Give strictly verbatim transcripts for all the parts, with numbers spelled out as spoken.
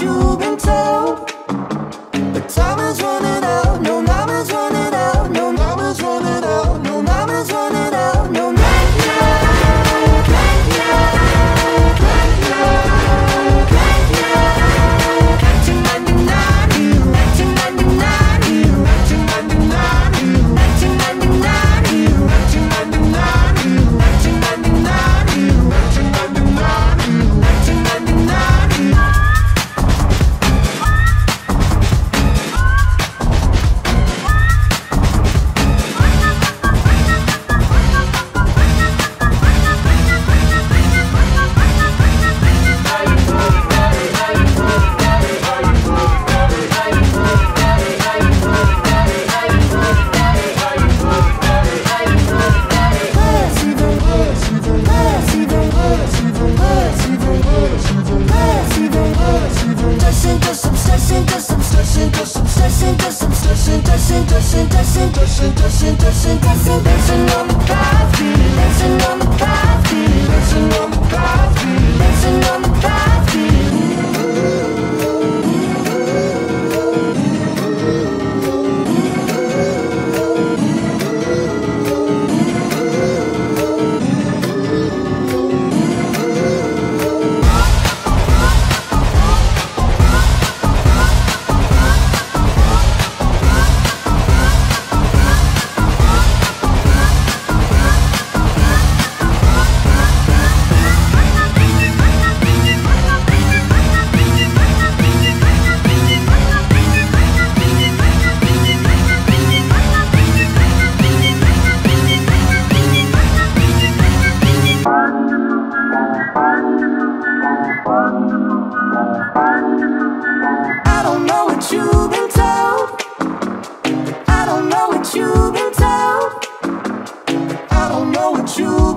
I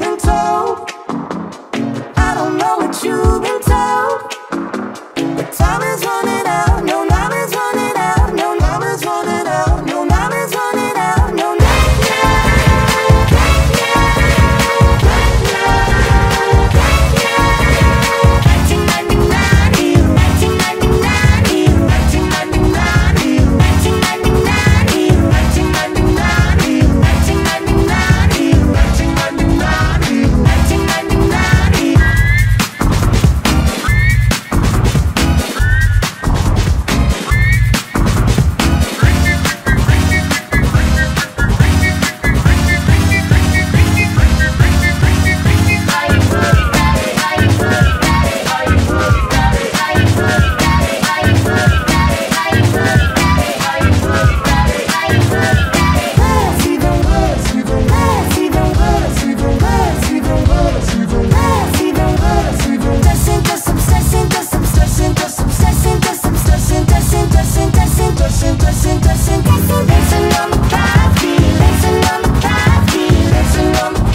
been told. I don't know what you've been told, but time is running out. No, time is running out. No, time is running out. No, time is running out. No, you've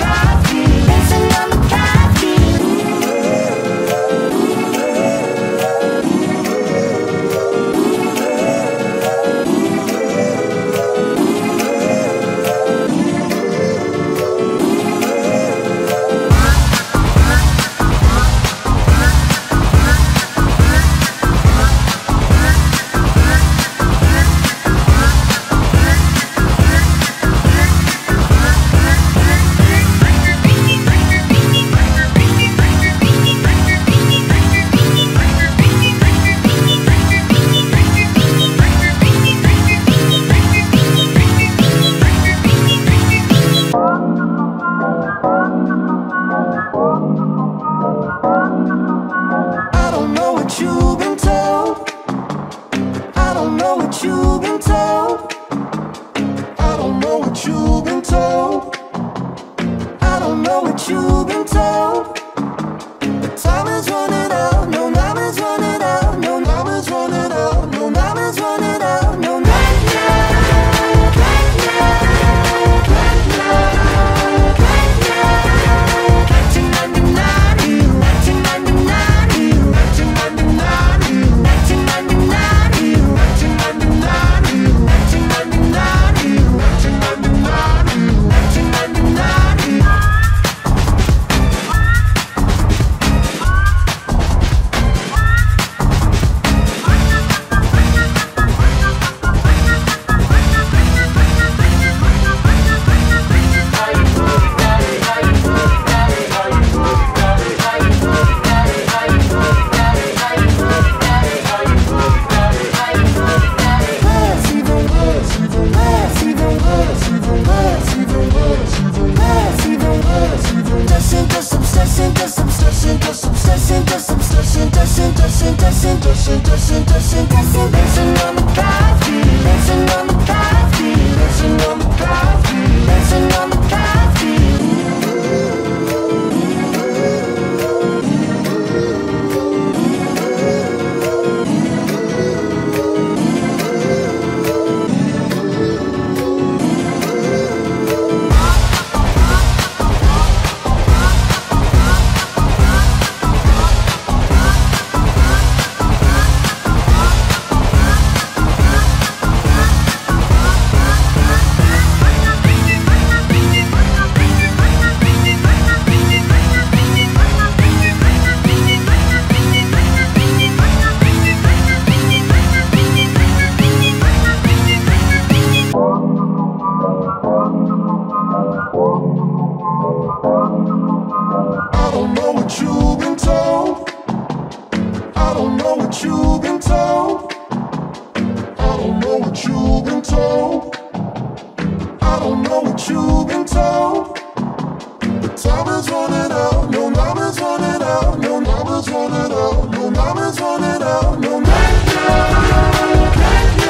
been told. I don't know what you've been told. I don't know what you've been told. I don't know what you've been told. But time is running out. No, time is running out. No, time is running out. No, time is running out. No, you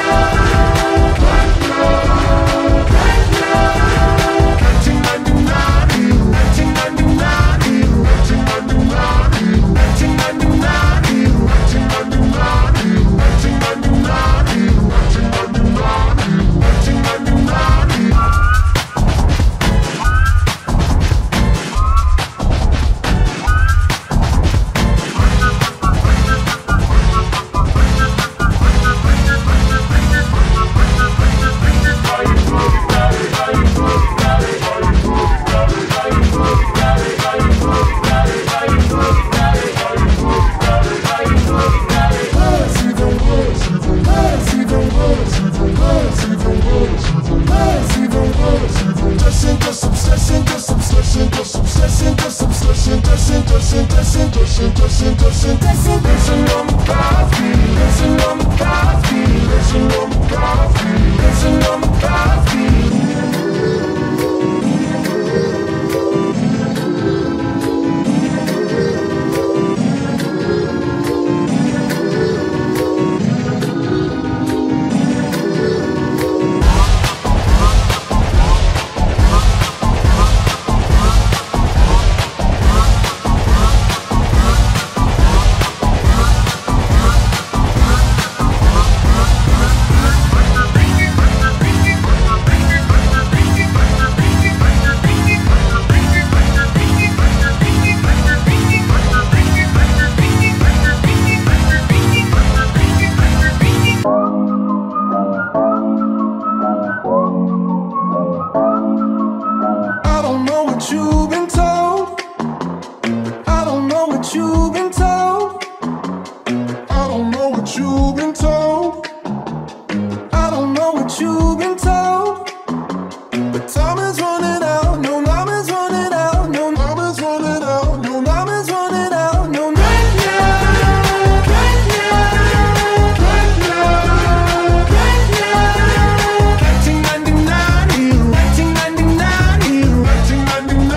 Doesn't, doesn't, doesn't, doesn't, doesn't, doesn't, doesn't, doesn't, doesn't, doesn't, you've been told. I don't know what you've been told. I don't know what you've been told. I don't know what you've been told. But time is running out. No, time is running out. No, time is running out. No, time is running out. No, right now, right now, right now, right now. Catching ninety-nine, you. Catching ninety-nine, you. Catching ninety-nine.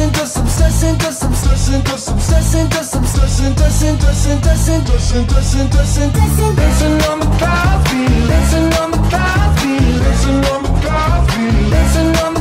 Dancing, dancing, dancing, dancing, dancing, dancing, dancing on the coffee, dancing on the coffee, dancing on the coffee, dancing on the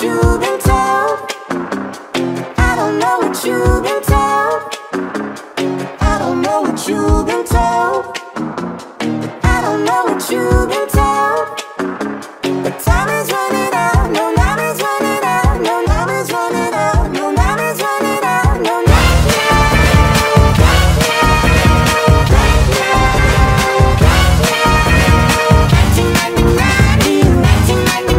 you've been told. I don't know what you've been told. I don't know what you've been told. I don't know what you've been told. But time is running out. No, time is running out. No, time is running out. No, time is running out. No, right now, right now, right now, right now. Catching ninety-nine, you. Catching ninety-nine.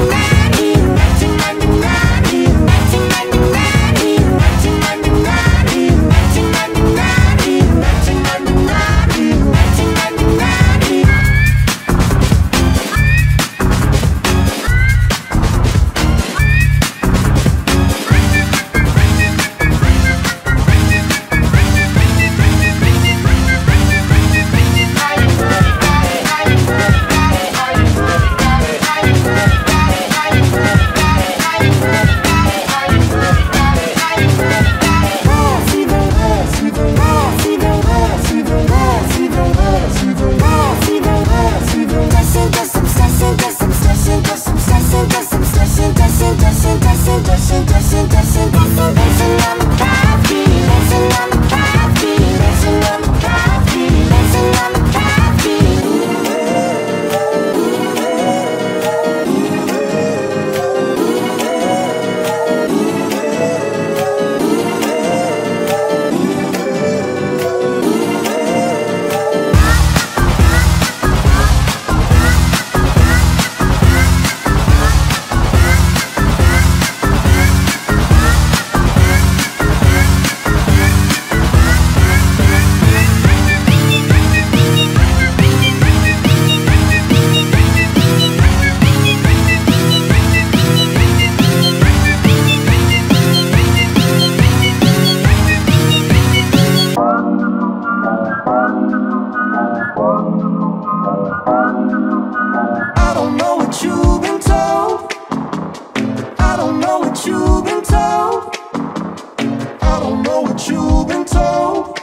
told.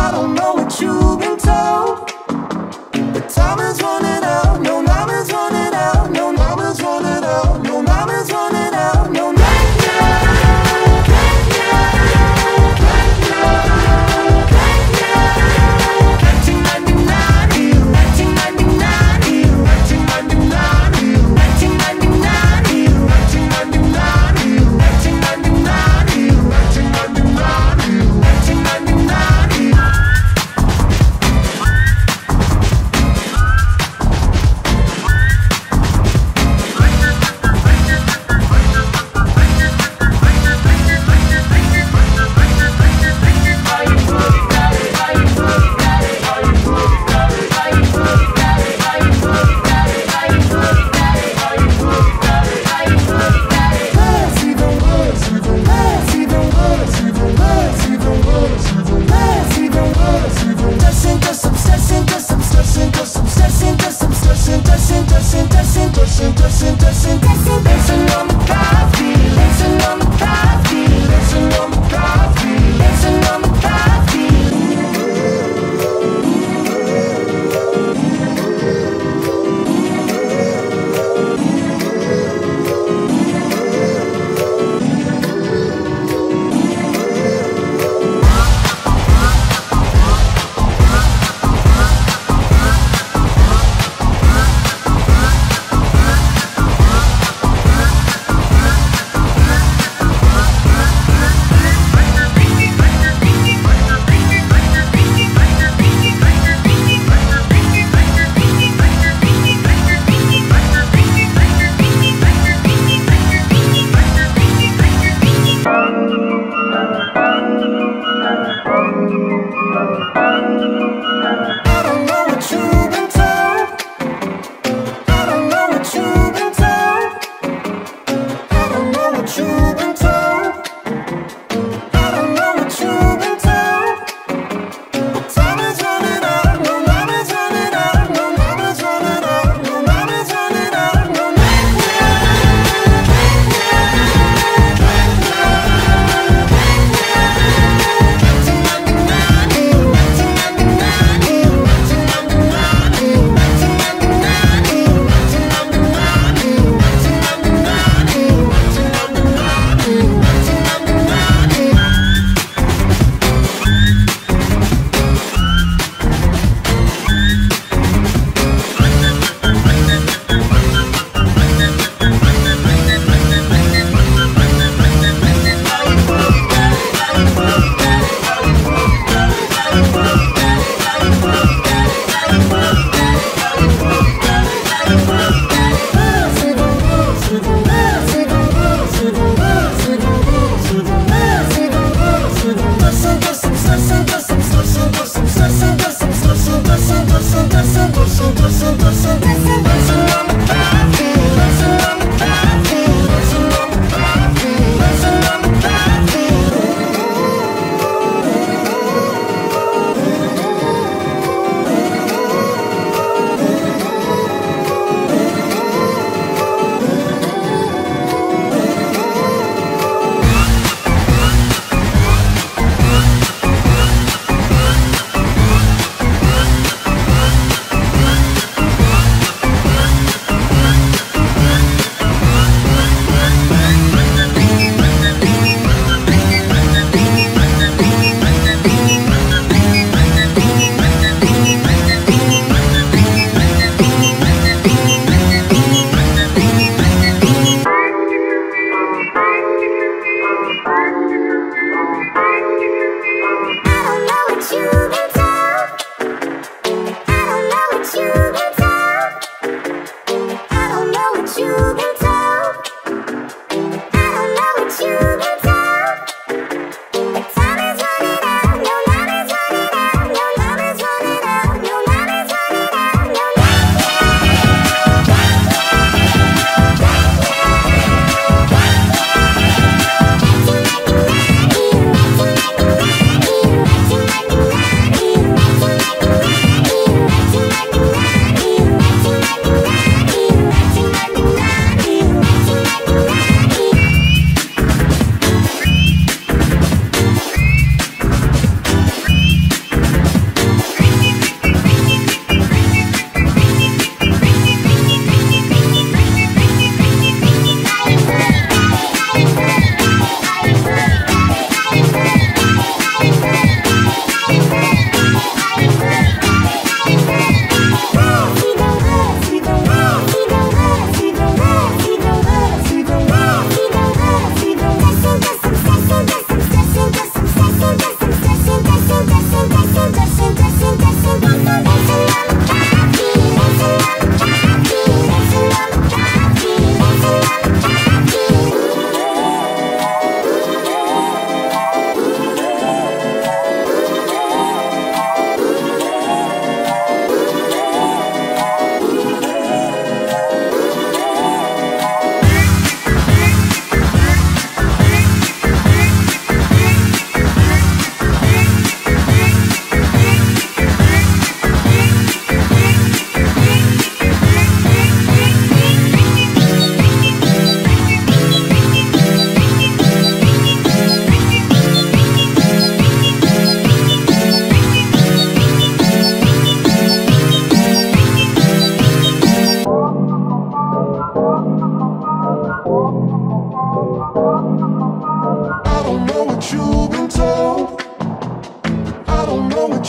I don't know what you've been told, but time is running out. No, time is running out. No, time is running out. No, time is running out. No, right now, right now, right now, right now. nineteen ninety-nine you, nineteen ninety-nine you, nineteen ninety-nine you, nineteen ninety-nine you, nineteen ninety-nine you, nineteen ninety-nine you, nineteen ninety-nine you, nineteen ninety-nine you.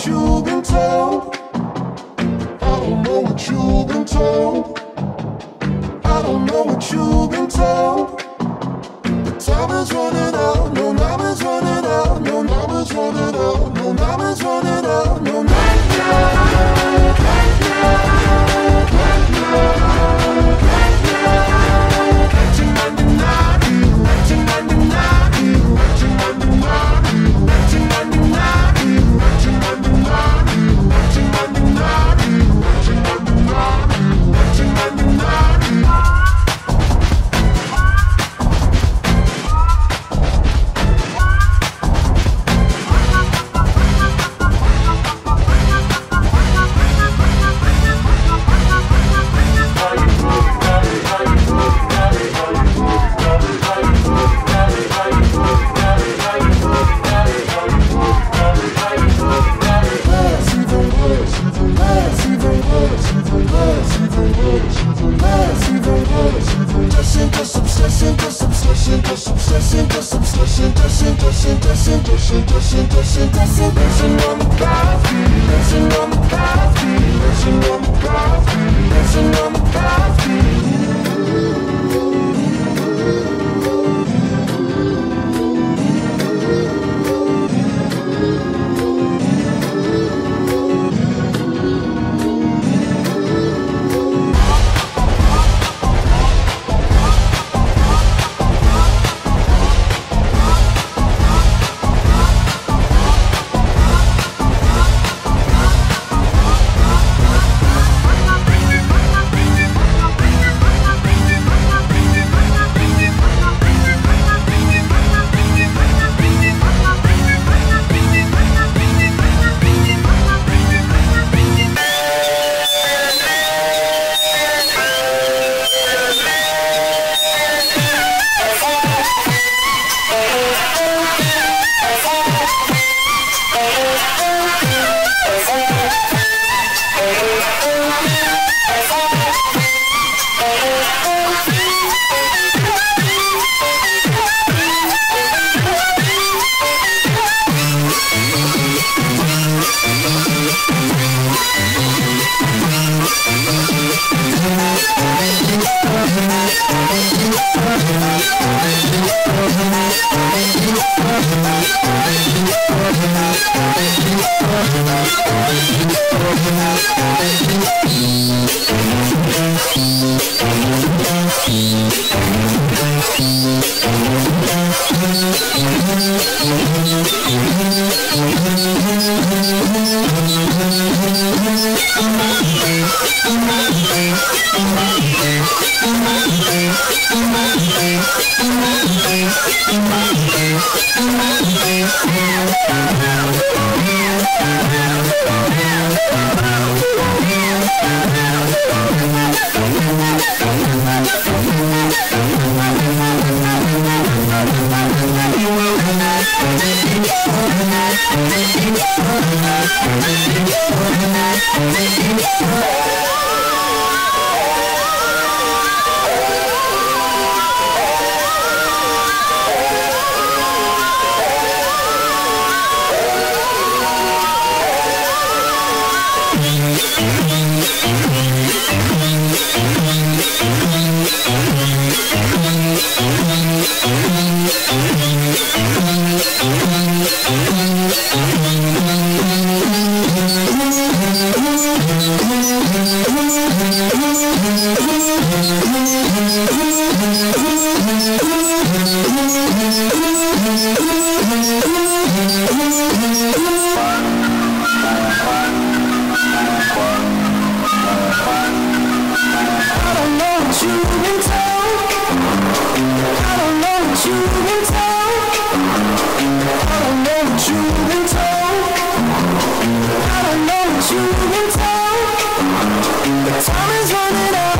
what you've been told. I don't know what you've been told. I don't know what you've been told. The time is running out, no time is running out, no time is running out, no time is running out, no I don't know what you've been told. The time is running out.